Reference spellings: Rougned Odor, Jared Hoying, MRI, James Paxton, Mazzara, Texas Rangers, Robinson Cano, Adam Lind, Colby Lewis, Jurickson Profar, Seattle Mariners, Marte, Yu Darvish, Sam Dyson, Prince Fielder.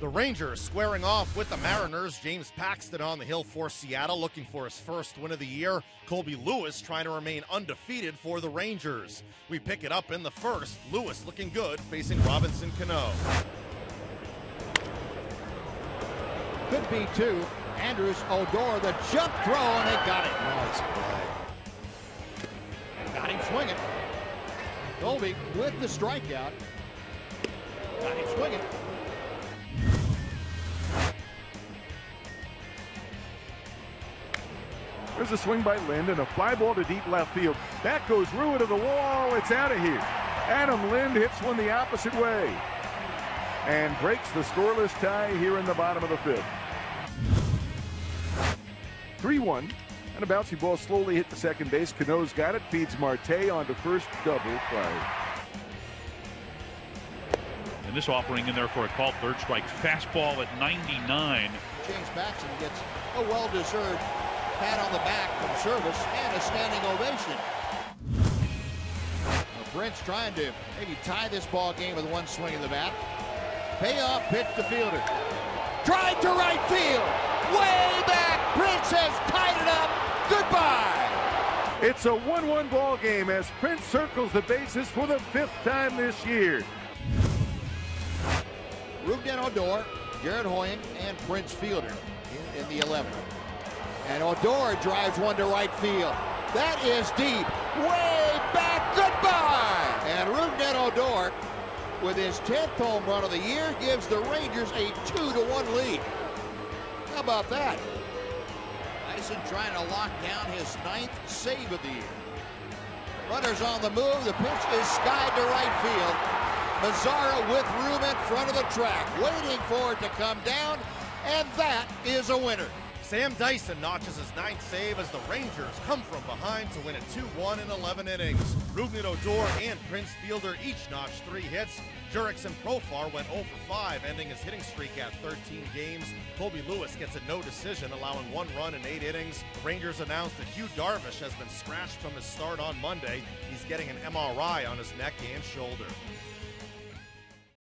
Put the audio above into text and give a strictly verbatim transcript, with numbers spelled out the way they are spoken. The Rangers squaring off with the Mariners. James Paxton on the hill for Seattle, looking for his first win of the year. Colby Lewis trying to remain undefeated for the Rangers. We pick it up in the first. Lewis looking good, facing Robinson Cano. Could be two. Andrews, Odor, the jump throw, and they got it. Nice play. Got him swinging. Colby with the strikeout. Got him swinging. There's a swing by Lind and a fly ball to deep left field. That goes Rougned to the wall. It's out of here. Adam Lind hits one the opposite way and breaks the scoreless tie here in the bottom of the fifth. three one, and a bouncy ball slowly hit the second base. Cano's got it, feeds Marte onto first, double play. And this offering in there for a called third strike. Fastball at ninety-nine. James Paxton gets a well-deserved pat on the back from service and a standing ovation. Now Prince trying to maybe tie this ball game with one swing of the bat. Payoff pitch to Fielder. Drive to right field. Way back. Prince has tied it up. Goodbye. It's a one one ball game as Prince circles the bases for the fifth time this year. Rougned Odor, Jared Hoying, and Prince Fielder in, in the eleventh. And Odor drives one to right field. That is deep. Way back. Goodbye. And Rougned Odor, with his tenth home run of the year, gives the Rangers a two to one lead. How about that? Dyson trying to lock down his ninth save of the year. Runners on the move. The pitch is skied to right field. Mazzara with room in front of the track, waiting for it to come down, and that is a winner. Sam Dyson notches his ninth save as the Rangers come from behind to win it two one in eleven innings. Rougned Odor and Prince Fielder each notched three hits. Jurickson Profar went oh for five, ending his hitting streak at thirteen games. Colby Lewis gets a no decision, allowing one run in eight innings. The Rangers announced that Yu Darvish has been scratched from his start on Monday. He's getting an M R I on his neck and shoulder.